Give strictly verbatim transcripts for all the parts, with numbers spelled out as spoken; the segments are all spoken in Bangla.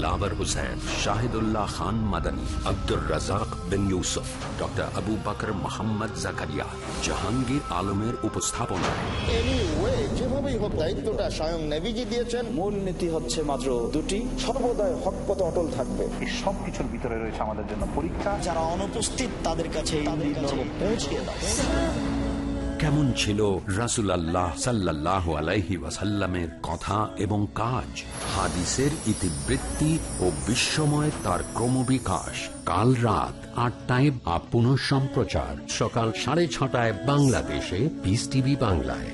दिलावर हुसैन, शाहिदुल्लाह खान मदनी, अब्दुल रजाक बिन यूसुफ, डॉक्टर अबू बकर मोहम्मद जकरिया, जहांगीर आलमेर उपस्थापना। দায়িত্বটা স্বয়ং নবীজি দিয়েছেন। মূল নীতি হচ্ছে মাত্র দুটি, সর্বদাই হক পথে অটল থাকবে। এই সব কিছুর ভিতরে রয়েছে আমাদের জন্য পরীক্ষা। যারা অনুপস্থিত তাদের কাছে এই নরম পৌঁছে দাও। কেমন ছিল রাসূলুল্লাহ সাল্লাল্লাহু আলাইহি ওয়াসাল্লামের কথা এবং কাজ, হাদিসের ইতিবৃত্তি ও বিশ্বময় তার ক্রমবিকাশ, কাল রাত আটটায় আপ পুনঃ সম্প্রচার সকাল সাড়ে ছটায় বাংলাদেশে পিস টিভি বাংলায়।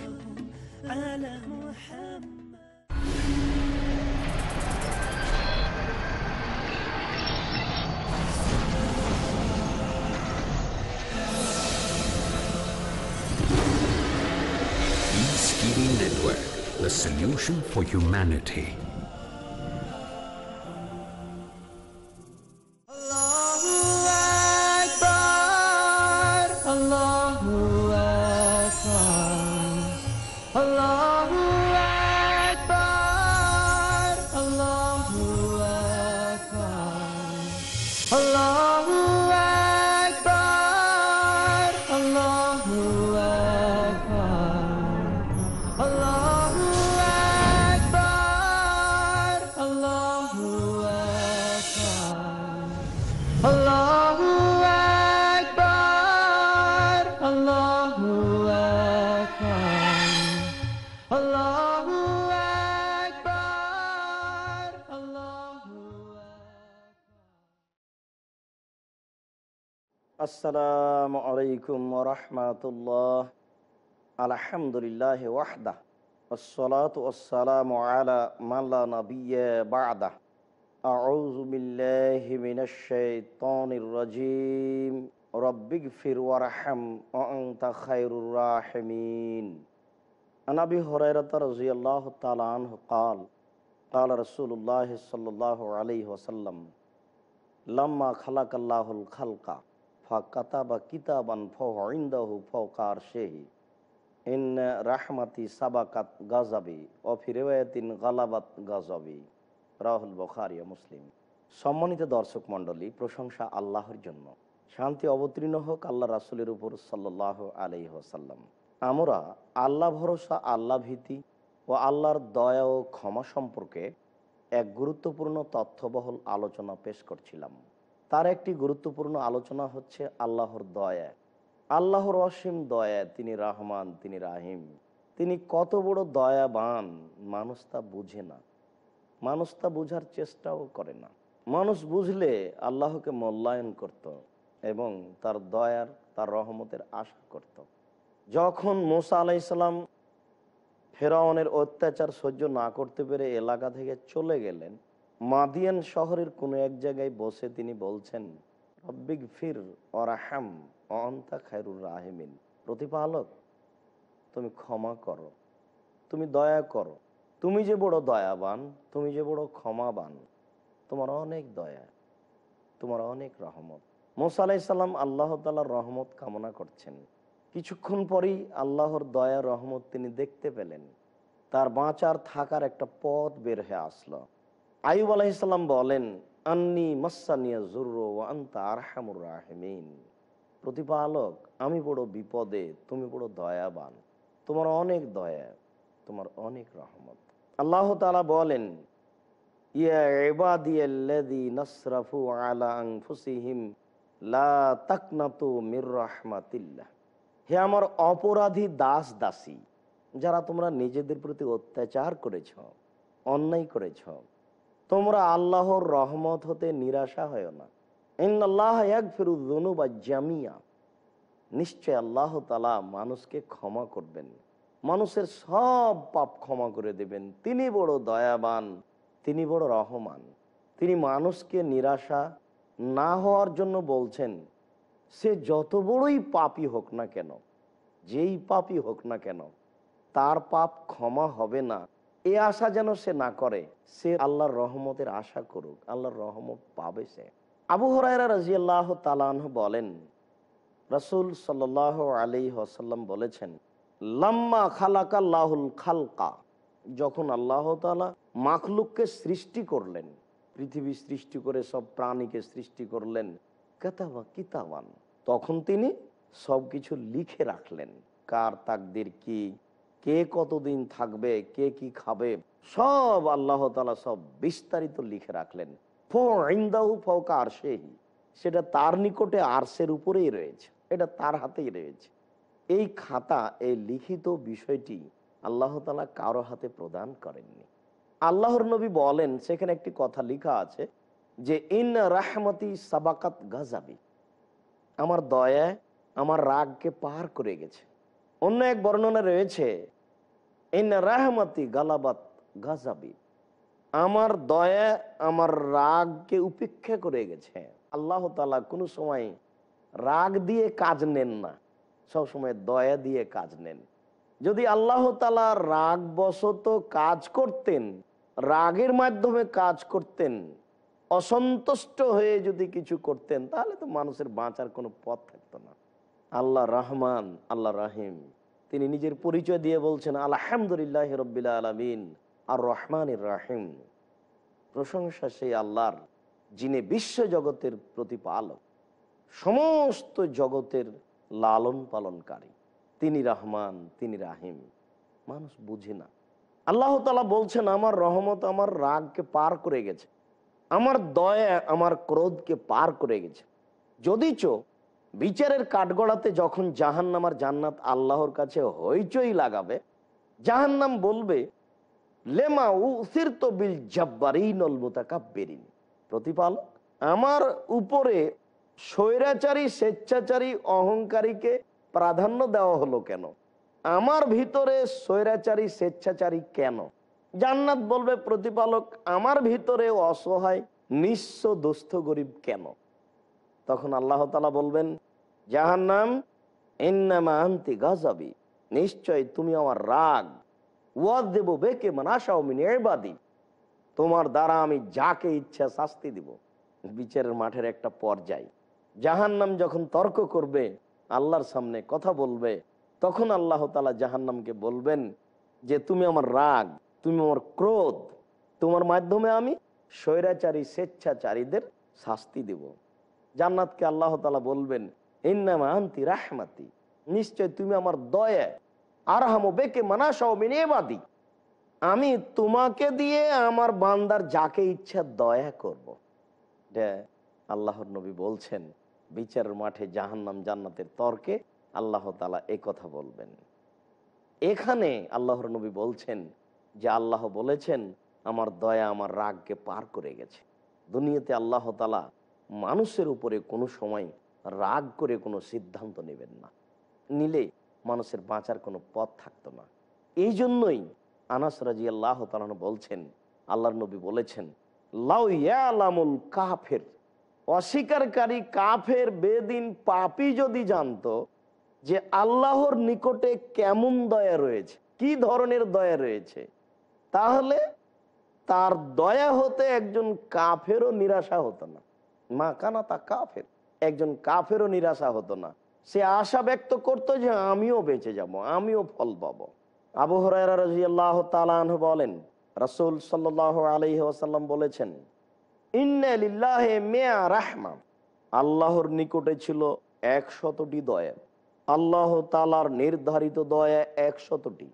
The solution for humanity. Allahu Akbar, Allahu Akbar, Allahu Akbar, Allahu Akbar, Allahu Akbar, Allahu Akbar, Allah. আসসালামু আলাইকুম ওয়া রাহমাতুল্লাহ। আলহামদুলিল্লাহি ওয়াহদা ওয়াসসালাতু ওয়াসসালামু আলা মান লা নাবিয়্যা বা'দা। আউযু বিল্লাহি মিনাশ শাইতানির রাজীম। রব্বিগফির ওয়ারহাম ওয়া আনতা খায়রুর রাহিমিন। আন আবি হুরায়রা রাদিয়াল্লাহু তাআলা আনহু قال قال رسول الله صلى الله عليه وسلم لما خلق الله الخلق ফাকাতাবা কিতাবান ফাইন্দাহু ফাওকা আরশিহি ইন রাহমাতি সাবাকাত গাযাবি ওয়া ফি রিওয়ায়াতিন গালাবাত গাযাবি। রাহুল বুখারী ও মুসলিম। সম্মানিত দর্শক মণ্ডলী, প্রশংসা আল্লাহর জন্য, শান্তি অবতীর্ণ হোক আল্লাহ রাসূলের উপর সাল্লাল্লাহু আলাইহি ওয়াসাল্লাম। আমরা আল্লাহ ভরসা, আল্লাহ ভীতি ও আল্লাহর দয়া ও ক্ষমা সম্পর্কে এক গুরুত্বপূর্ণ তথ্যবহুল আলোচনা পেশ করছিলাম। তার একটি গুরুত্বপূর্ণ আলোচনা হচ্ছে আল্লাহর দয়া। আল্লাহর অসীম দয়া, তিনি রহমান, তিনি রাহিম। তিনি কত বড় দয়াবান, মানুষ তা বুঝে না, মানুষ তা বুঝার চেষ্টাও করে না। মানুষ বুঝলে আল্লাহকে মূল্যায়ন করত এবং তার দয়ার, তার রহমতের আশা করত। যখন মুসা আলাইহিস সালাম ফেরাউনের অত্যাচার সহ্য না করতে পেরে এলাকা থেকে চলে গেলেন, মাদিয়ান শহরের কোনো এক জায়গায় বসে তিনি বলছেন, রব্বিগফির ওয়ারহাম ওয়া আনতা খায়রুর রাহিমিন। প্রতিপালক, তুমি ক্ষমা করো, তুমি দয়া করো, তুমি যে বড় দয়াবান, তুমি যে বড় ক্ষমাবান, তোমার অনেক দয়া, তোমার অনেক রহমত। মুসা আলাইহিস সালাম আল্লাহ তাআলার রহমত কামনা করছেন। কিছুক্ষণ পরেই আল্লাহর দয়া, রহমত তিনি দেখতে পেলেন। তার বাঁচার, থাকার একটা পথ বের হয়ে আসলো। আইয়ুব আলাইহিস সালাম বলেন, আন্নি মাসানিয়া যুররু ওয়া আনতা আরহামুর রাহিমিন। প্রতিপালক, আমি বড় বিপদে, তুমি বড় দয়াবান, তোমার অনেক দয়া, তোমার অনেক রহমত। আল্লাহ তাআলা বলেন, ইয়া ইবাদিয়াল্লাযীনা আসরাফু আলা আনফুসিহিম লা তাকনাতু মির রাহমাতিল্লাহ। হে আমার অপরাধী দাস দাসী, যারা তোমরা নিজেদের প্রতি অত্যাচার করেছো, অন্যায় করেছো, তোমরা আল্লাহর রহমত হতে নিরাশা হয় না। ইন্নাল্লাহা ইয়াগফিরুয যুনুবা জামিয়া। নিশ্চয় আল্লাহ তাআলা মানুষকে ক্ষমা করবেন, মানুষের সব পাপ ক্ষমা করে দেবেন। তিনি বড় দয়াবান, তিনি বড় রহমান। তিনি মানুষকে নিরাশা না হওয়ার জন্য বলছেন, সে যত বড়ই পাপী হোক না কেন, যেই পাপী হোক না কেন, তার পাপ ক্ষমা হবে না এ আশা যেন সে না করে। সে আল্লাহর রহমতের আশা করুক, আল্লাহর রহমত পাবে সে। আবু হুরায়রা রাদিয়াল্লাহু তাআলা আনহু বলেন, রাসূল সাল্লাল্লাহু আলাইহি ওয়াসাল্লাম বলেছেন, লাম্মা খালাকাল্লাহুল খালকা। যখন আল্লাহ তাআলা মাখলুককে সৃষ্টি করলেন, পৃথিবী সৃষ্টি করে সব প্রাণীকে সৃষ্টি করলেন, কাতাবা কিতাবান, তখন তিনি সব কিছু লিখে রাখলেন। কার তাকদির কি, কে কতদিন থাকবে, কে কি খাবে, সব আল্লাহ তাআলা সব বিস্তারিত লিখে রাখলেন। ফাইন্দাহু ফাওকা আরশিহি, সেটা তার নিকটে আরশের উপরেই রয়েছে, এটা তার হাতেই রয়েছে। এই খাতা, এই লিখিত বিষয়টি আল্লাহ তাআলা কারো হাতে প্রদান করেননি। আল্লাহর নবী বলেন, সেখানে একটি কথা লেখা আছে যে ইন রাহমাতি সাবাকাত গাজাবি, আমার দয়া আমার রাগকে পার করে গেছে। অন্য এক বর্ণনা রয়েছে ইন রাহমাতি গালাবাত গাজাবি, আমার দয়া আমার রাগকে উপেক্ষা করে গেছে। আল্লাহ তাআলা কোনো সময় রাগ দিয়ে কাজ নেন না, সবসময় দয়া দিয়ে কাজ নেন। যদি আল্লাহ তাআলা রাগবশত কাজ করতেন, রাগের মাধ্যমে কাজ করতেন, অসন্তুষ্ট হয়ে যদি কিছু করতেন, তাহলে তো মানুষের বাঁচার কোনো পথ থাকতো না। আল্লাহ রহমান, আল্লাহ রহিম, তিনি নিজের পরিচয় দিয়ে বলছেন আলহামদুলিল্লাহি রাব্বিল আলামিন আর রহমানির রহিম। প্রশংসা সেই আল্লাহর যিনি বিশ্ব জগতের প্রতিপালক, সমস্ত জগতের লালন পালনকারী। তিনি রহমান, তিনি রাহিম। মানুষ বুঝে না। আল্লাহ তাআলা বলছেন আমার রহমত আমার রাগকে পার করে গেছে, আমার দয়া আমার ক্রোধকে পার করে গেছে। যদিচ বিচারের কাঠগড়াতে যখন জাহান্নাম আর জান্নাত আল্লাহর কাছে হইচই লাগাবে, জাহান্নাম বলবে লেমা উসিরতু বিল জাব্বারিনাল মুতাকাব্বিরিন, প্রতিপালক আমার উপরে স্বৈরাচারী স্বেচ্ছাচারী অহংকারীকে প্রাধান্য দেওয়া হলো কেন, আমার ভিতরে স্বৈরাচারী স্বেচ্ছাচারী কেন? জান্নাত বলবে প্রতিপালক আমার ভিতরে অসহায় নিঃস্ব দুস্থ গরিব কেন? তখন আল্লাহ তাআলা বলবেন জাহান্নাম ইন্নামা আনতি গাযাবি, নিশ্চয় তুমি আমার রাগ, ওয়াযিবু বিকা মান আশাউ মিন ইবাদি, তোমার দ্বারা আমি যাকে ইচ্ছা শাস্তি দিব। বিচারের মাঠের একটা পর্যায় জাহান্নাম যখন তর্ক করবে, আল্লাহর সামনে কথা বলবে, তখন আল্লাহ তাআলা জাহান্নামকে বলবেন যে তুমি আমার রাগ, তুমি আমার ক্রোধ, তোমার মাধ্যমে আমি স্বৈরাচারী স্বেচ্ছাচারীদের শাস্তি দেব। জান্নাতকে আল্লাহ তাআলা বলবেন ইন্নামা আনতি রাহমাতি, নিশ্চয় তুমি আমার দয়া, আরহামু বিকা মান আশাউ মিন ইবাদি, আমি তোমাকে দিয়ে আমার বান্দার যাকে ইচ্ছা দয়া করব। এটা আল্লাহর নবী বলছেন বিচারের মাঠে জাহান্নাম জান্নাতের তর্কে আল্লাহ তাআলা এই কথা বলবেন। এখানে আল্লাহর নবী বলছেন যে আল্লাহ বলেছেন আমার দয়া আমার রাগকে পার করে গেছে। দুনিয়াতে আল্লাহ তাআলা মানুষের উপরে কোনো সময় রাগ করে কোনো সিদ্ধান্ত নেবেন না, নিলে মানুষের বাঁচার কোনো পথ থাকতো না। এই জন্যই আনাস রাদিয়াল্লাহু তাআলা বলছেন, আল্লাহর নবী বলেছেন লাউ ইয়ালামুল কাফির, অস্বীকারী কাফের বেদিন পাপী যদি জানতো যে আল্লাহর নিকটে কেমন দয়া রয়েছে, কি ধরনের দয়া রয়েছে, তাহলে তার দয়া হতে একজন কাফেরও নিরাশা হতো না। মা কানা তা কাফের, একজন কাফেরও নিরাশা হতো না। সে আশা ব্যক্ত করতো যে আমিও বেঁচে যাব, আমিও ফল পাবো। আবু হুরায়রা রাদিয়াল্লাহু তাআলা আনহু বলেন রাসূল সাল্লাল্লাহু আলাইহি ওয়াসাল্লাম বলেছেন ইন্না লিল্লাহি মিয়া রাহমা, আল্লাহর নিকটে ছিল একশতটি দয়া, আল্লাহ তাআলার নির্ধারিত দয়া একশতটি।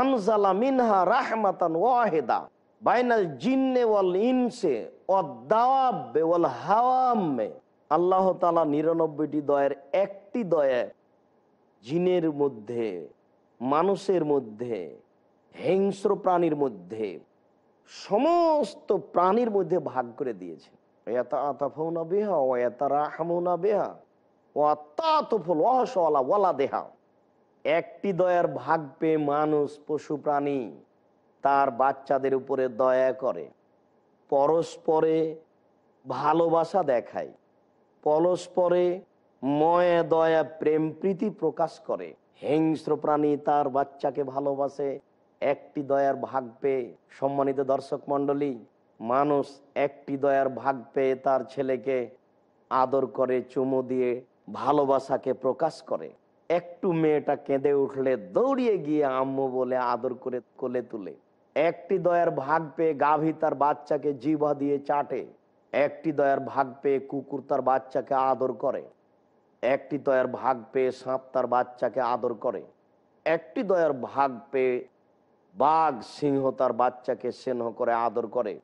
আনজালা মিনহা রাহমাতান ওয়াহিদা বাইনাল জিন্নি ওয়াল ইনসি ওয়াদ-দাওয়াবি ওয়াল হাওয়ামে, আল্লাহ তাআলা নিরানব্বইটি দয়ার একটি দয়া জিনের মধ্যে, মানুষের মধ্যে, হিংস্র প্রাণীর মধ্যে, সমস্ত প্রাণীর মধ্যে ভাগ করে দিয়েছে। ইয়াতাআতাফুনা বিহা ওয়া ইয়াতারাহামুনা বিহা ওয়া তাআতুফুল ওয়াহশালা ওয়ালাদিহা, একটি দয়ার ভাগ পেয়ে মানুষ পশু প্রাণী তার বাচ্চাদের উপরে দয়া করে, পরস্পরে ভালোবাসা দেখায়, পরস্পরে ময়া দয়া প্রেম প্রীতি প্রকাশ করে। হিংস্র প্রাণী তার বাচ্চাকে ভালোবাসে, একটি দয়ার ভাগ পেয়ে। সম্মানিত দর্শক মণ্ডলী, মানুষ একটি দয়ার ভাগ পেয়ে তার ছেলেকে আদর করে, চুমু দিয়ে ভালোবাসাকে প্রকাশ করে। একটু মেয়েটা কেঁদে উঠলে দৌড়িয়ে গিয়ে আম্মু বলে আদর করে কোলে তুলে। একটি দয়ার ভাগ পেয়ে গাভী তার বাচ্চাকে জিহ্বা দিয়ে চাটে, একটি দয়ার ভাগ পেয়ে কুকুর তার বাচ্চাকে আদর করে, একটি দয়ার ভাগ পেয়ে সাপ তার বাচ্চাকে আদর করে, একটি দয়ার ভাগ পেয়ে বাঘ সিংহ তার বাচ্চাকে স্নেহ করে আদর করে।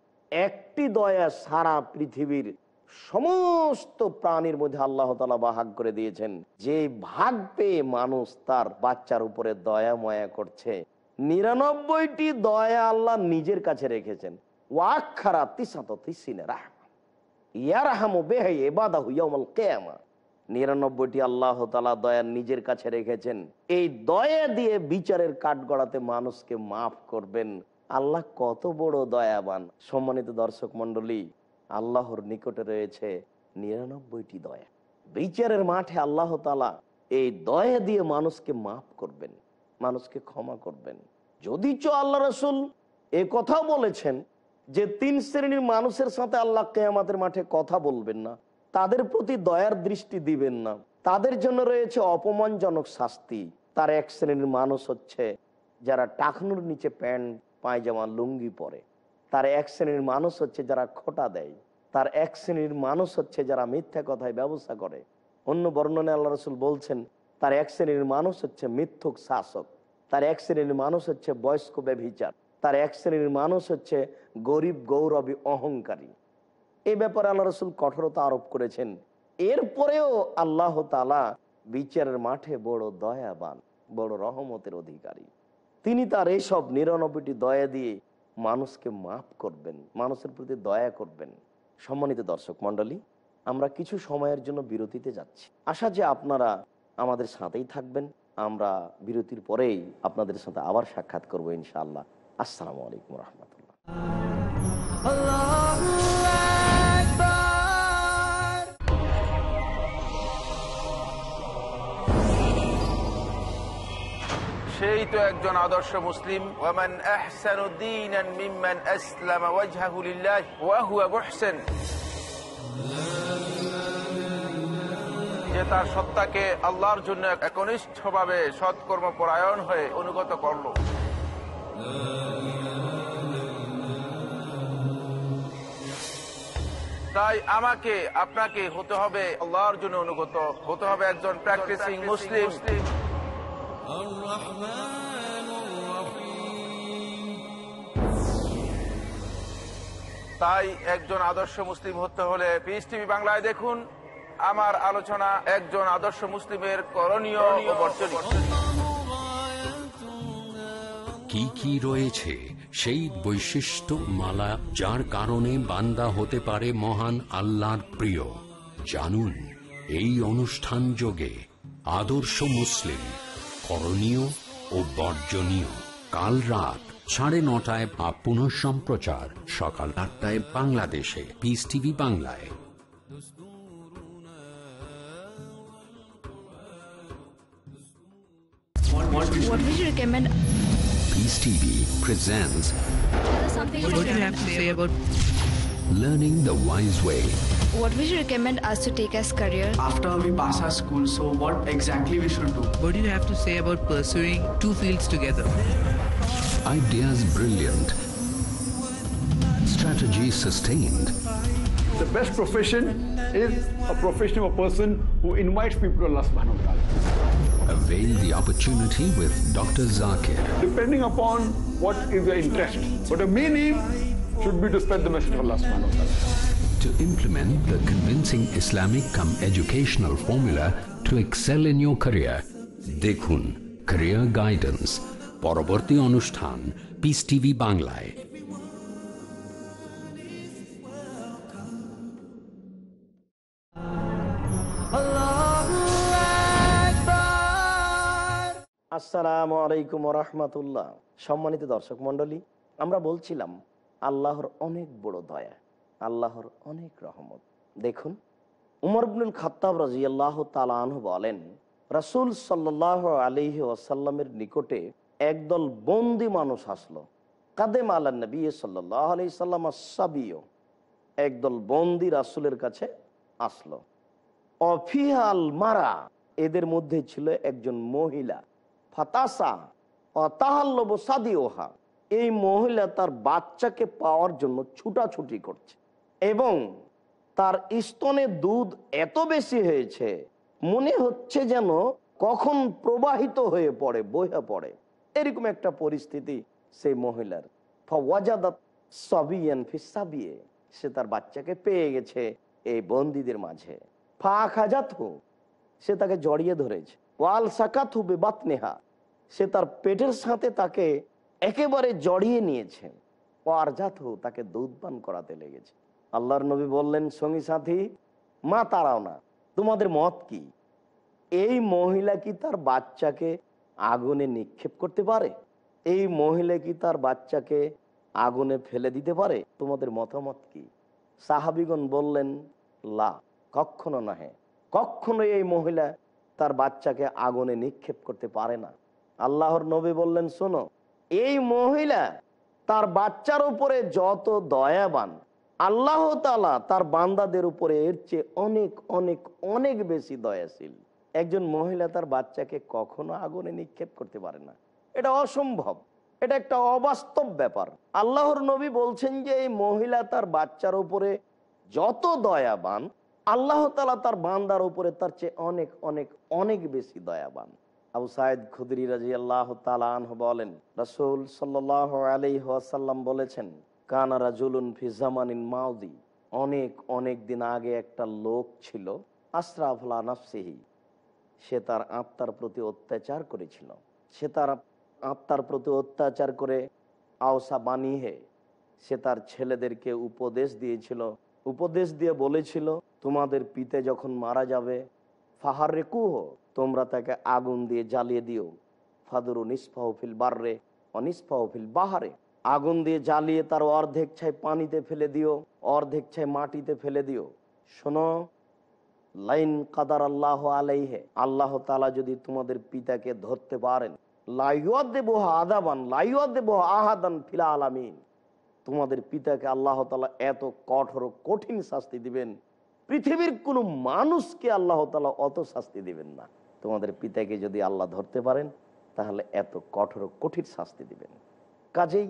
একটি দয়া সারা পৃথিবীর সমস্ত প্রাণীর মধ্যে আল্লাহ তাআলা ভাগ করে দিয়েছেন, যে ভাগ পেয়ে মানুষ তার বাচ্চার উপরে দয়া মায়া করছে। নিরানব্বইটি দয়া আল্লাহ নিজের কাছে রেখেছেন। ওয়াখারা তিসাততিসিনা রাহমা ইয়ারহামু বিহি ইবাদাহু ইয়াউমাল কিয়ামা। নিরানব্বইটি আল্লাহ তাআলা দয়া নিজের কাছে রেখেছেন। এই দয়া দিয়ে বিচারের কাঠগড়াতে মানুষকে মাফ করবেন। আল্লাহ কত বড় দয়াবান। সম্মানিত দর্শক মণ্ডলী, আল্লাহর নিকটে রয়েছে নিরানব্বইটি দয়া। বিচারের মাঠে আল্লাহ তাআলা এই দয়া দিয়ে মানুষকে মাফ করবেন, মানুষকে ক্ষমা করবেন। যদিচ আল্লাহ রাসূল এই কথা বলেছেন যে তিন শ্রেণীর মানুষের সাথে আল্লাহ কিয়ামতের মাঠে কথা বলবেন না, তাদের প্রতি দয়ার দৃষ্টি দিবেন না, তাদের জন্য রয়েছে অপমানজনক শাস্তি। তার এক শ্রেণীর মানুষ হচ্ছে যারা টাকনুর নিচে প্যান্ট পায়জামা লুঙ্গি পরে। তার এক শ্রেণীর মানুষ হচ্ছে যারা খোটা দেয়। তার এক শ্রেণীর মানুষ হচ্ছে যারা মিথ্যা কথায় ব্যবসা করে। অন্য বর্ণনে আল্লাহ রাসূল বলছেন তার এক শ্রেণীর মানুষ হচ্ছে মিথ্যুক শাসক, তার এক শ্রেণীর মানুষ হচ্ছে বয়স্ক ব্যভিচার, তার এক শ্রেণীর মানুষ হচ্ছে গরিব গৌরবী অহংকারী। এই ব্যাপারে আল্লাহ রাসূল কঠোরতা আরোপ করেছেন। এরপরেও আল্লাহ তাআলা বিচারের মাঠে বড় দয়াবান, বড় রহমতের অধিকারী। তিনি তার এইসব নিরানব্বইটি দয়া দিয়ে মানুষকে মাফ করবেন, মানুষের প্রতি দয়া করবেন। সম্মানিত দর্শক মণ্ডলী, আমরা কিছু সময়ের জন্য বিরতিতে যাচ্ছি। আশা যে আপনারা আমাদের সাথেই থাকবেন। আমরা বিরতির পরেই আপনাদের সাথে আবার সাক্ষাৎ করবো ইনশাআল্লাহ। আসসালামু আলাইকুম রহমতুল্লাহ। সেই তো একজন আদর্শ মুসলিম। ওয়ামান আহসানু দীনান মিম্মান আসলামা ওয়াজহাহু লিল্লাহি ওয়া হুয়া মুহসিন। যে তার সত্তাকে আল্লাহর জন্য একনিষ্ঠভাবে সৎকর্ম পরায়ণ হয়ে অনুগত করল। তাই আমাকে আপনাকে হতে হবে আল্লাহর জন্য অনুগত, হতে হবে একজন প্র্যাকটিসিং মুসলিম। তাই একজন আদর্শ মুসলিম হতে হলে পিস টিভি বাংলায় দেখুন আমার আলোচনা একজন আদর্শ মুসলিমের করণীয়। কি কি রয়েছে সেই বৈশিষ্ট্য মালা যার কারণে বান্দা হতে পারে মহান আল্লাহর প্রিয়, জানুন এই অনুষ্ঠান যোগে আদর্শ মুসলিম করণীয় ও বর্জনীয়। কাল রাত সাড়ে নটায় বা পুনঃ সম্প্রচার সকাল আটটায় বাংলাদেশে পিস টিভি বাংলায়। What would you recommend? Peace T V presents. What would you have to say about learning the wise way? What would you recommend us to take as career after we pass our school? So what exactly we should do? What do you have to say about pursuing two fields together? Ideas brilliant, strategy sustained. The best profession is a profession of a person who invites people to Allah subhanahu wa taala. Avail the opportunity with Doctor Zakir. Depending upon what is your interest. But the main aim should be to spread the message of Allah subhanahu wa ta'ala. To implement the convincing Islamic cum educational formula to excel in your career. Dekhun, Career Guidance. Paraburthi Anushthan, Peace T V Banglai. আসসালামু আলাইকুম রাহমাতুল্লাহ। সম্মানিত দর্শক মণ্ডলী, আমরা বলছিলাম আল্লাহর অনেক বড় দয়া, আল্লাহর অনেক রহমত। দেখুন উমর ইবনুল খাত্তাব রাদিয়াল্লাহু তাআলা আনহু বলেন রাসূল সাল্লাল্লাহু আলাইহি ওয়াসাল্লামের নিকটে একদল বন্দী মানুষ আসলো। কাদেম আলা নবী সাল্লাল্লাহু আলাইহি সাল্লাম আস-সাবিয়, একদল বন্দী রাসূলের কাছে আসলো। অফিহাল মারা, এদের মধ্যে ছিল একজন মহিলা। ফাতাসা অতাহাল্লব সাদিওহা, এই মহিলা তার বাচ্চাকে পাওয়ার জন্য ছুটাছুটি করছে এবং তার স্তনে দুধ এত বেশি হয়েছে মনে হচ্ছে যেন কখন প্রবাহিত হয়ে পড়ে বইয়া পড়ে, এরকম একটা পরিস্থিতি সেই মহিলার। ফাওয়াজাদাত সাবিয়ান ফি সাবিয়ে, সে তার বাচ্চাকে পেয়ে গেছে এই বন্দীদের মাঝে। ফাখাজাতহু, সে তাকে জড়িয়ে ধরেছে। ওয়াল সাকাতহু বিবাতনিহা, সে তার পেটের সাথে তাকে একেবারে জড়িয়ে নিয়েছে। ওয়ারজাতহু, তাকে দুধ পান করাতে লেগেছে। আল্লাহর নবী বললেন, সঙ্গী সাথী মা তারাও না, তোমাদের মত কি? এই মহিলা কি তার বাচ্চাকে আগুনে নিক্ষেপ করতে পারে? এই মহিলা কি তার বাচ্চাকে আগুনে ফেলে দিতে পারে? তোমাদের মতামত কি? সাহাবিগণ বললেন, লা, কখনো নহে, কখনো এই মহিলা তার বাচ্চাকে আগুনে নিক্ষেপ করতে পারে না। আল্লাহর নবী বললেন, শোনো, এই মহিলা তার বাচ্চার উপরে যত দয়াবান, আল্লাহ তাআলা তার বান্দাদের উপরে এর চেয়ে অনেক অনেক অনেক বেশি দয়াশীল। একজন মহিলা তার বাচ্চাকে কখনো আগুনে নিক্ষেপ করতে পারে না, এটা অসম্ভব, এটা একটা অবাস্তব ব্যাপার। আল্লাহর নবী বলছেন যে এই মহিলা তার বাচ্চার উপরে যত দয়াবান, আল্লাহ তাআলা তার বান্দার উপরে তার চেয়ে অনেক অনেক অনেক বেশি দয়াবান। আবু সাঈদ খুদরি রাদিয়াল্লাহু তাআলা আনহু বলেন, রাসূল সাল্লাল্লাহু আলাইহি ওয়াসাল্লাম বলেছেন, কানা রাজুলুন ফি জামানিন মাউদি, অনেক অনেক দিন আগে একটা লোক ছিল, আসরাফলা নাফসিহি, সে তার আত্মার প্রতি অত্যাচার করেছিল। সে তার আত্মার প্রতি অত্যাচার করে আওসা বানিহে, সে তার ছেলেদেরকে উপদেশ দিয়েছিল, উপদেশ দিয়ে বলেছিল, তোমাদের পিতা যখন মারা যাবে, ফাহাররিকুহ, তোমরা তাকে আগুন দিয়ে জ্বালিয়ে দিও। ফাদুরু নিসফাহু ফিল বাররে ওয়া নিসফাহু ফিল বাহরে, আগুন দিয়ে জ্বালিয়ে তার অর্ধেক ছাই পানিতে ফেলে দিও, অর্ধেক ছাই মাটিতে ফেলে দিও। শোনো, লাইন কাদার আল্লাহ আলাইহে, আল্লাহ তাআলা যদি তোমাদের পিতাকে ধরতে পারেন, লাইয়ুআযিবুহু আযাবান লাইয়ুআযিবুহু আহাদান ফিল আলামিন, তোমাদের পিতাকে আল্লাহ তাআলা এত কঠোর কঠিন শাস্তি দিবেন, পৃথিবীর কোনো মানুষকে আল্লাহ তাআলা অত শাস্তি দিবেন না। তোমাদের পিতাকে যদি আল্লাহ ধরতে পারেন, তাহলে এত কঠোর কঠিন শাস্তি দিবেন। কাজেই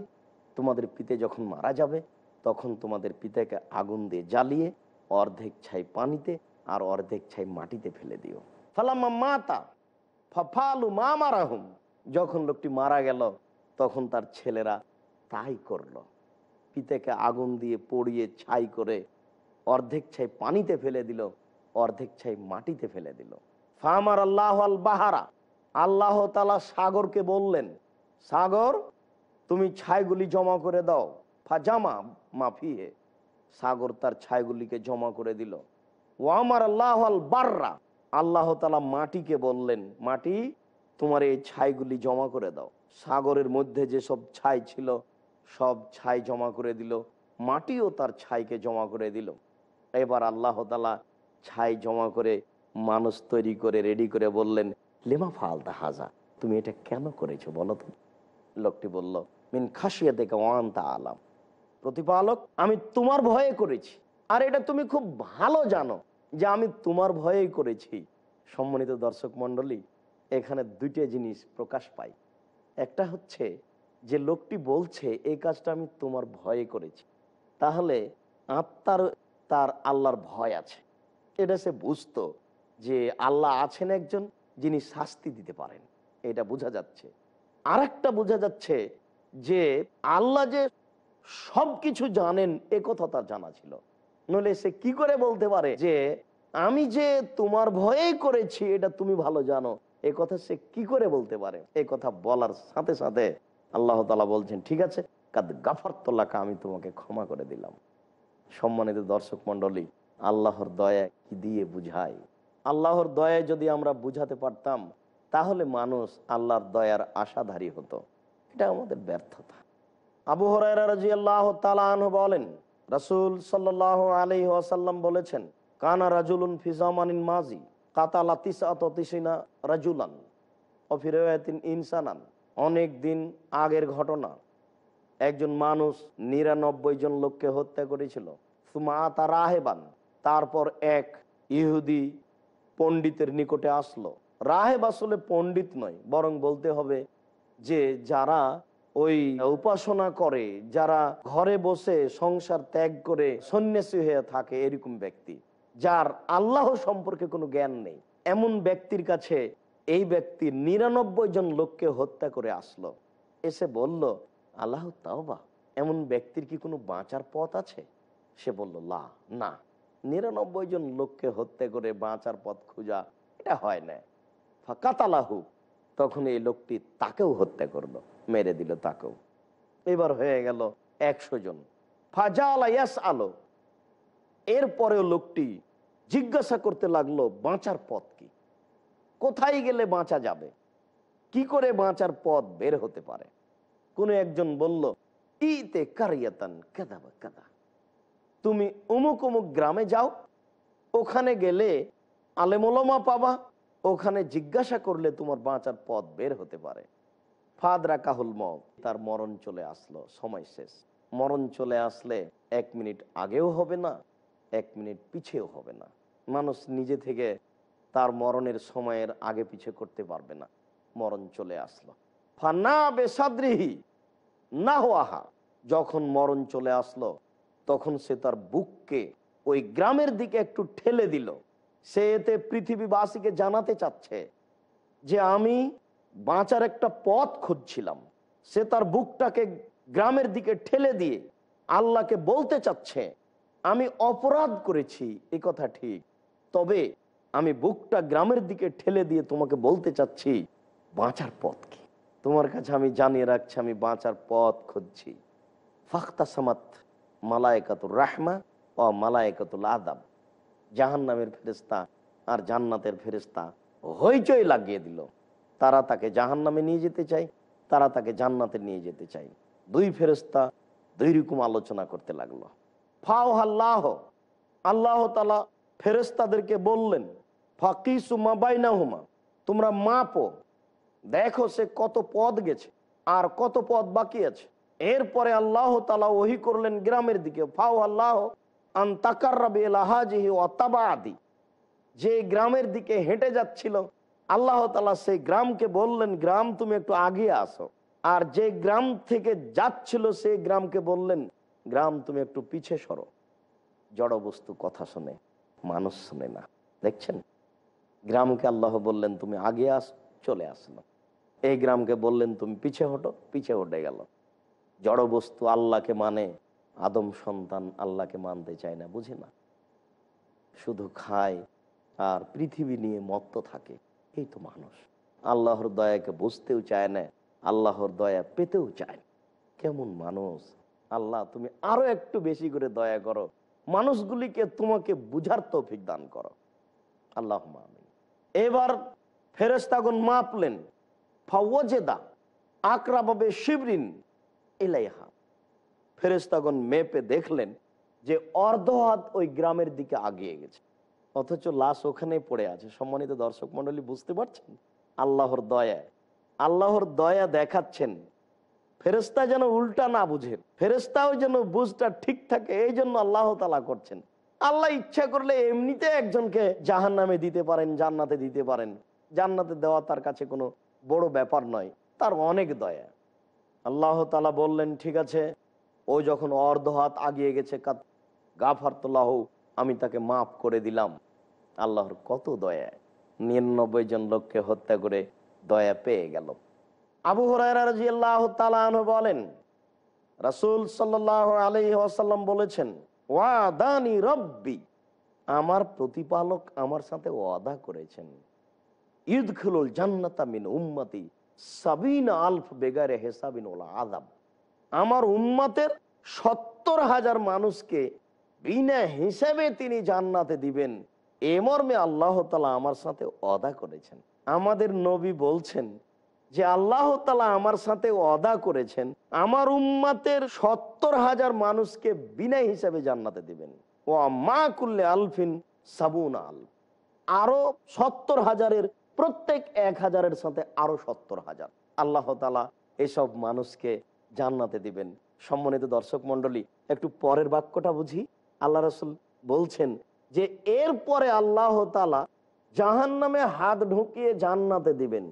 তোমাদের পিতা যখন মারা যাবে, তখন তোমাদের পিতাকে আগুন দিয়ে জ্বালিয়ে অর্ধেক ছাই পানিতে আর অর্ধেক ছাই মাটিতে ফেলে দিও। ফালাম্মা মাতা ফাফালু মা মারাহুম, যখন লোকটি মারা গেল, তখন তার ছেলেরা তাই করল, পিতাকে আগুন দিয়ে পড়িয়ে ছাই করে অর্ধেক ছাই পানিতে ফেলে দিল, অর্ধেক ছাই মাটিতে ফেলে দিল। ফামার আল্লাহ আল বাহারা, আল্লাহ তাআলা সাগরকে বললেন, সাগর, তুমি ছাইগুলি জমা করে দাও। ফাজামা মাফিহে, সাগর তার ছাইগুলিকে জমা করে দিল। ওয়ামার আল্লাহ আল বাররা, আল্লাহ তাআলা মাটিকে বললেন, মাটি, তোমার এই ছাইগুলি জমা করে দাও। সাগরের মধ্যে যে সব ছাই ছিল, সব ছাই জমা করে দিল, মাটিও তার ছাইকে জমা করে দিল। এবার আল্লাহ তাআলা ছাই জমা করে মানুষ তৈরি করে রেডি করে বললেন, লিমা ফালতা হাজা, তুমি এটা কেন করেছো বলো তো? লোকটি বলল, মিন খাশিয়াতে কাওয়ান্তা আলাম, প্রতিপালক, আমি তোমার ভয়ে করেছি, আর এটা তুমি খুব ভালো জানো যে আমি তোমার ভয়েই করেছি। সম্মানিত দর্শক মণ্ডলী, এখানে দুইটা জিনিস প্রকাশ পায়। একটা হচ্ছে যে লোকটি বলছে, এই কাজটা আমি তোমার ভয়ে করেছি, তাহলে আত্মার তার আল্লাহর ভয় আছে, এটা সে বুঝতো যে আল্লাহ আছেন একজন যিনি শাস্তি দিতে পারেন, এটা বোঝা যাচ্ছে। আর একটা বোঝা যাচ্ছে যে আল্লাহ যে সব কিছু জানেন, এ কথা তার জানা ছিল, নইলে সে কি করে বলতে পারে যে আমি যে তোমার ভয়েই করেছি, এটা তুমি ভালো জানো, এ কথা সে কি করে বলতে পারে? এ কথা বলার সাথে সাথে আল্লাহ তাআলা বলছেন, ঠিক আছে, কাদ গাফারতুল্লাহকে, আমি তোমাকে ক্ষমা করে দিলাম। সম্মানিত দর্শক মণ্ডলী, আল্লাহর দয়া কি দিয়ে বুঝায়? আল্লাহর দয়া যদি আমরা বুঝাতে পারতাম, তাহলে মানুষ আল্লাহর দয়ার আশাধারী হতো, এটা আমাদের ব্যর্থতা। আবু হুরায়রা রাদিয়াল্লাহু তাআলা আনহু বলেন, রাসূল সাল্লাল্লাহু আলাইহি ওয়াসাল্লাম বলেছেন, কানা রাজুলুন ফি জামানিন মাজি কাতালা তিসআতু তিসিনা রাজুলান ওয়া ফি রিওয়ায়াতিন ইনসানান, অনেক দিন আগের ঘটনা, একজন মানুষ নিরানব্বই জন লোককে হত্যা করেছিল। সুমা আতা রাহেবান, তারপর এক ইহুদি পণ্ডিতের নিকটে আসলো। রাহেব আসলে পণ্ডিত নয়, বরং বলতে হবে যে যারা ওই উপাসনা করে যারা ঘরে বসে সংসার ত্যাগ করে সন্ন্যাসী হয়ে থাকে, এরকম ব্যক্তি যার আল্লাহ সম্পর্কে কোনো জ্ঞান নেই, এমন ব্যক্তির কাছে এই ব্যক্তি নিরানব্বই জন লোককে হত্যা করে আসলো, এসে বলল আল্লাহ তাওবা, এমন ব্যক্তির কি কোনো বাঁচার পথ আছে? সে বলল লা না, নিরানব্বই জন লোককে হত্যা করে বাঁচার পথ খোঁজা এটা হয় না। ফাকাতালাহু, তখন এই লোকটি তাকেও হত্যা করলো, মেরে দিল তাকেও। এবার হয়ে গেল একশো জন। ফাজালা ইয়াসআলু, এরপরেও লোকটি জিজ্ঞাসা করতে লাগলো বাঁচার পথ কি, কোথায় গেলে বাঁচা যাবে, কি করে বাঁচার পথ বের হতে পারে। কোনো একজন বলল ইতে কারিয়াতান কাদা বা কাদা, তুমি অমুক অমুক গ্রামে যাও, ওখানে গেলে আলেমুলমা পাবা, ওখানে জিজ্ঞাসা করলে তোমার বাঁচার পথ বের হতে পারে। ফাদরা কাহুল মত, তার মরণ চলে আসলো, সময় শেষ। মরণ চলে আসলে এক মিনিট আগেও হবে না, এক মিনিট পিছিয়েও হবে না। মানুষ নিজে থেকে তার মরণের সময়ের আগে পিছে করতে পারবে না, মরণ চলে আসলো। ফানা বেসাদ্রিহি না হওয়াহা, যখন মরণ চলে আসলো তখন সে তার বুককে ওই গ্রামের দিকে একটু ঠেলে দিল। সে এতে পৃথিবীবাসীকে জানাতে চাচ্ছে যে আমি বাঁচার একটা পথ খুঁজছিলাম। সে তার বুকটাকে গ্রামের দিকে ঠেলে দিয়ে আল্লাহকে বলতে চাচ্ছে আমি অপরাধ করেছি, এ কথা ঠিক, তবে আমি বুকটা গ্রামের দিকে ঠেলে দিয়ে তোমাকে বলতে চাচ্ছি বাঁচার পথ কি, তোমার কাছে আমি জানিয়ে রাখছি আমি বাঁচার পথ খুঁজছি। ফাখতা সামাত মালায়েকাতুর রাহমা ও মালায়েকাতুল আযাব, জাহান্নামের ফেরেশতা আর জান্নাতের ফেরেশতা হইচই লাগিয়ে দিল। তারা তাকে জাহান্নামে নিয়ে যেতে চায়, তারা তাকে জান্নাতে নিয়ে যেতে চায়। দুই ফেরেশতা দুই রকম আলোচনা করতে লাগলো। ফাওহাল্লাহ, আল্লাহ তাআলা ফেরেশতাদেরকে বললেন ফাকিসু মা বাইনাহুমা, তোমরা মাপো, দেখো সে কত পথ গেছে আর কত পথ বাকি আছে। এরপরে আল্লাহ তাআলা ওহী করলেন গ্রামের দিকে, ফাওহাল্লাহ আন তাকাররাব ইলাহাজিহি ওয়া তাবাদি, যে গ্রামের দিকে হেঁটে যাচ্ছিল আল্লাহ তাআলা সেই গ্রামকে বললেন গ্রাম তুমি একটু আগিয়ে আসো, আর যে গ্রাম থেকে যাচ্ছিল সেই গ্রামকে বললেন গ্রাম তুমি একটু পিছে সরো। জড় বস্তু কথা শোনে, মানুষ শোনে না। দেখছেন, গ্রামকে আল্লাহ বললেন তুমি আগে আস, চলে আসলো। এই গ্রামকে বললেন তুমি পিছে হটো, পিছে হটে গেল। জড় বস্তু আল্লাহকে মানে, আদম সন্তান আল্লাহকে মানতে চায় না, বুঝে না, শুধু খায় আর পৃথিবী নিয়ে মত্ত থাকে। এই তো মানুষ, আল্লাহর দয়াকে বুঝতেও চায় না, আল্লাহর দয়া পেতেও চায় না। কেমন মানুষ! আল্লাহ তুমি আরো একটু বেশি করে দয়া করো, মানুষগুলিকে তোমাকে বুঝার তৌফিক দান করো, আল্লাহুম্মা আমিন। এবার ফেরেশতাগণ মাপলেন, ফাওয়াজাদা আকরাবাবে শিবরিন ইলাইহা, ফেরেশতাগণ মেপে দেখলেন যে অর্ধ হাত ওই গ্রামের দিকে আগিয়ে গেছে, অথচ লাশ ওখানেই পড়ে আছে। সম্মানিত দর্শক মণ্ডলী, বুঝতে পারছেন আল্লাহর দয়া, আল্লাহর দয়া দেখাচ্ছেন। ফেরেশতা যেন উল্টা না বুঝেন, ফেরেশতাও যেন বুঝটা ঠিক থাকে, এই জন্য আল্লাহ তাআলা করছেন। আল্লাহ ইচ্ছা করলে এমনিতে একজনকে জাহান্নামে দিতে পারেন, জান্নাতে দিতে পারেন। জান্নাতে দেওয়া তার কাছে কোনো বড় ব্যাপার নয়, তার অনেক দয়া। আল্লাহ তাআলা বললেন ঠিক আছে, ও যখন অর্ধ হাত আগিয়ে গেছে, কাত গাফারতুল্লাহ, আমি তাকে মাফ করে দিলাম। আল্লাহর কত দয়া! নিরানব্বই জন লোককে হত্যা করে দয়া পেয়ে গেল। আবু হুরায়রা রাদিয়াল্লাহু তাআলা আনহু বলেন রাসূল সাল্লাল্লাহু আলাইহি ওয়াসাল্লাম বলেছেন ওয়াদানি রব্বি, আমার প্রতিপালক আমার সাথে ওয়াদা করেছেন, ইদখুলুল জান্নাতা মিন উম্মতি সাবিনা আলফ বিগাইরি হিসাবিন ওয়ালা আযাব, আমার উম্মতের সত্তর হাজার মানুষকে বিনা হিসাবে তিনি জান্নাতে দিবেন, এ মর্মে আল্লাহ তাআলা আমার সাথে ওয়াদা করেছেন। আমাদের নবী বলছেন যে আল্লাহ তাআলা আমার সাথে ওয়াদা করেছেন আমার উম্মতের সত্তর হাজার মানুষকে বিনা হিসাবে জান্নাতে দিবেন। ওয়া মা কুল্লি আলফিন সাবুনা আলফ, আরো সত্তর হাজারের প্রত্যেক এক হাজারের সাথে আরো সত্তর হাজার আল্লাহ তাআলা এসব মানুষকে জান্নাতে দিবেন। সম্মানিত দর্শক মণ্ডলী, একটু পরের বাক্যটা বুঝি। আল্লাহ রাসূল বলছেন যে এরপরে আল্লাহ তাআলা জাহান্নামে হাত ঢুকিয়ে জান্নাতে দিবেন।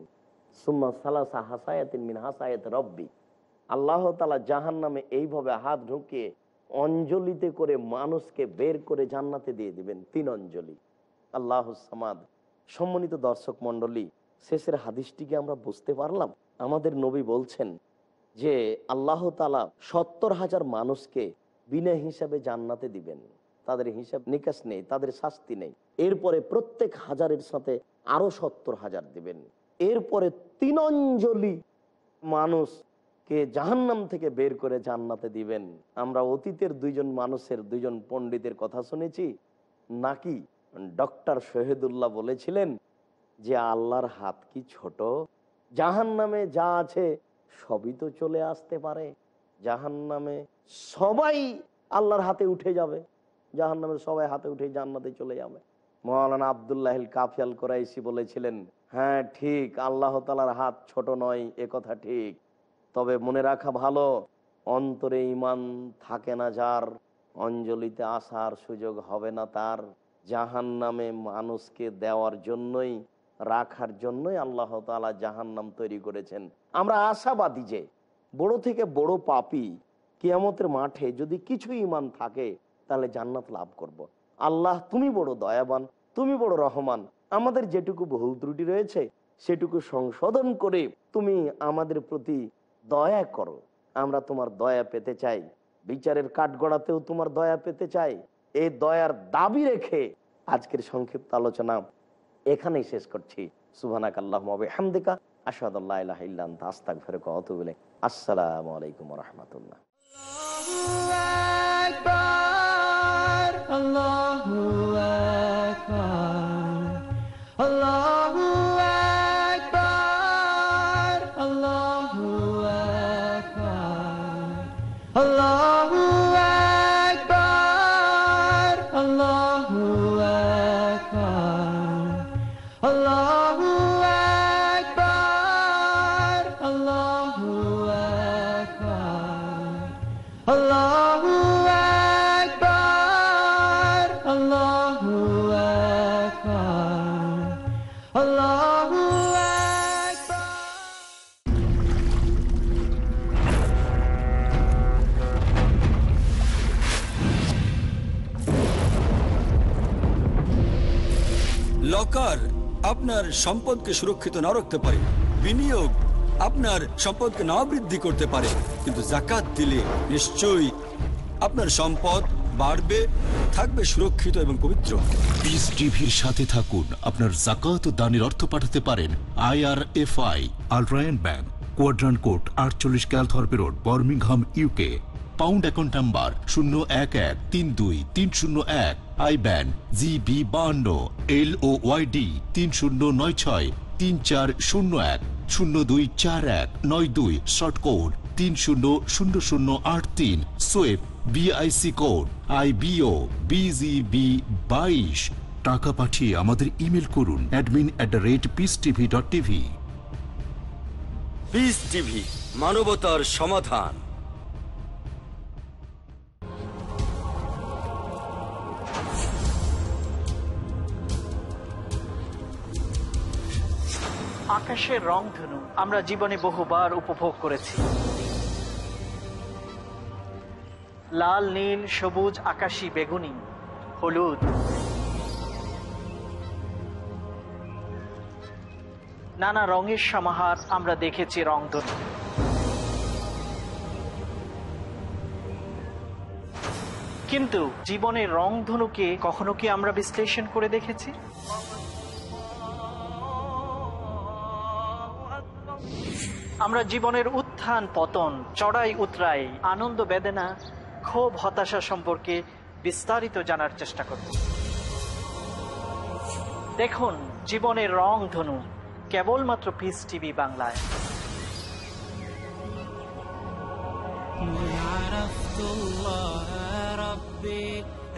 সুম্মা সালাসা হাসায়াতিন মিন হাসায়াত রব্বি, আল্লাহ তাআলা জাহান্নামে এইভাবে হাত ঢুকিয়ে অঞ্জলিতে করে মানুষকে বের করে জান্নাতে দিয়ে দিবেন, তিন অঞ্জলি। আল্লাহুস সামাদ। সম্মানিত দর্শক মণ্ডলী, শেষের হাদিসটিকে আমরা বুঝতে পারলাম। আমাদের নবী বলছেন যে আল্লাহ তাআলা সত্তর হাজার মানুষকে বিনা হিসাবে জান্নাতে দিবেন, তাদের হিসাব নিকাশ নেই, তাদের শাস্তি নেই। এরপরে প্রত্যেক হাজারের সাথে আরো সত্তর হাজার দিবেন। এরপরে তিন অঞ্জলি মানুষকে জাহান্নাম থেকে বের করে জান্নাতে দিবেন। আমরা অতীতের দুইজন মানুষের, দুইজন পণ্ডিতের কথা শুনেছি, নাকি ডক্টর শহীদুল্লাহ বলেছিলেন যে আল্লাহর হাত কি ছোট, জাহান্নামে যা আছে সবই তো চলে আসতে পারে, জাহান্নামে সবাই আল্লাহর হাতে উঠে যাবে, জাহান্নামের সবাই হাতে উঠে জান্নাতে চলে যাবে। মওলানা আব্দুল্লাহ কাফি আল কুরাইশি বলেছিলেন, হ্যাঁ ঠিক, আল্লাহ তাআলার হাত ছোট নয়, এ কথা ঠিক, তবে মনে রাখা ভালো, অন্তরে ঈমান থাকে না যার, অঞ্জলিতে আসার সুযোগ হবে না তার। জাহান্নামে মানুষকে দেওয়ার জন্যই, রাখার জন্যই আল্লাহ তাআলা জাহান্নাম তৈরি করেছেন। আমরা আশাবাদী যে বড় থেকে বড় পাপী কিয়ামতের মাঠে যদি কিছু ঈমান থাকে তাহলে জান্নাত লাভ করব। আল্লাহ তুমি বড় দয়াবান, তুমি বড় রহমান, আমাদের যেটুকু ভুল ত্রুটি রয়েছে সেটুকু সংশোধন করে তুমি আমাদের প্রতি দয়া করো, আমরা তোমার দয়া পেতে চাই, বিচারের কাঠগড়াতেও তোমার দয়া পেতে চাই। এই দয়ার দাবি রেখে আজকের সংক্ষিপ্ত আলোচনা এখানেই শেষ করছি। সুবহানাক আল্লাহুম্মা ওয়া বিহামদিকা আশহাদু আল্লা ইলাহা ইল্লা আনতা আস্তাগফিরুকা ওয়া আতুবু ইলাইক। আসসালামু আলাইকুম ওয়া রাহমাতুল্লাহ। Allahu Akbar, Allahu Akbar, Allahu Akbar, Allahu Akbar, Allahu Akbar, Allahu Akbar, Allahu Akbar, Allahu locker আপনার সম্পদকে সুরক্ষিত না রাখতে পারে, বিনিয়োগ আপনার সম্পদকে না বৃদ্ধি করতে পারে, কিন্তু যাকাত দিলে নিশ্চয়ই আপনার সম্পদ বাড়বে, থাকবে সুরক্ষিত এবং পবিত্র। পিস টিভির সাথে থাকুন। আপনার যাকাত ও দানের অর্থ পাঠাতে পারেন I R F I Al Rayan bank, quadrant code আটচল্লিশ Calthorpe road, Birmingham, UK. Pound account number শূন্য এক এক তিন দুই তিন শূন্য এক, আইব্যান জি বি বাহান্ন, এল ও ওয়াই ডি তিন শূন্য নয় ছয় তিন চার শূন্য এক শূন্য দুই চার এক নয় দুই, শর্ট কোড তিন শূন্য শূন্য শূন্য আট তিন, সোয়েব B I C code I B O B G B বাইশ। টাকা পাঠিয়ে আমাদের ইমেল করুন admin at the rate peace TV dot TV. Peace TV, মানবতার সমাধান। আকাশের রংধনু আমরা জীবনে বহুবার উপভোগ করেছি। লাল, নীল, সবুজ, আকাশী, বেগুনি, হলুদ, নানা রঙের সমাহার আমরা দেখেছি রংধনু। কিন্তু জীবনের রংধনুকে কখনো কি আমরা বিশ্লেষণ করে দেখেছি? আমরা জীবনের উত্থান পতন, চড়াই উতরাই, আনন্দ বেদনা, ক্ষোভ হতাশা সম্পর্কে বিস্তারিত জানার চেষ্টা করব। দেখুন জীবনের রংধনু, কেবলমাত্র পিস টিভি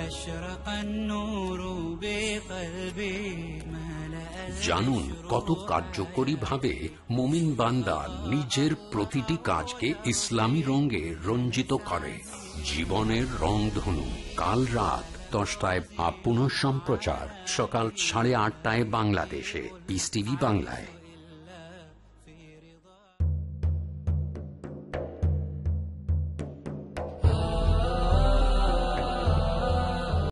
বাংলায়। জানুন কত কার্যকরী ভাবে মুমিন বান্দা নিজের প্রতিটি কাজকে ইসলামী রঙে রঞ্জিত করে। জীবনের রংধনু, কাল রাত দশটায় পুনঃসম্প্রচার, সকাল সাড়ে আটটায় বাংলাদেশে, পিস টিভি বাংলায়।